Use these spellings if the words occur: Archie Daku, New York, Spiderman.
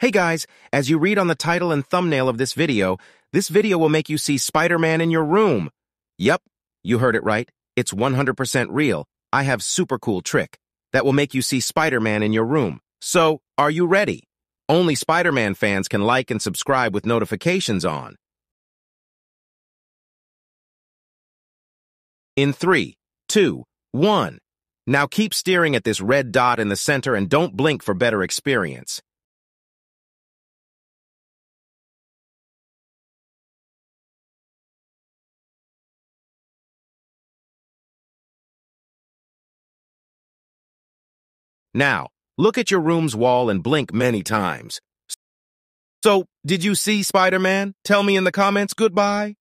Hey guys, as you read on the title and thumbnail of this video will make you see Spider-Man in your room. Yep, you heard it right. It's 100% real. I have super cool trick that will make you see Spider-Man in your room. So, are you ready? Only Spider-Man fans can like and subscribe with notifications on. In 3, 2, 1. Now keep staring at this red dot in the center and don't blink for better experience. Now, look at your room's wall and blink many times. So, did you see Spider-Man? Tell me in the comments. Goodbye.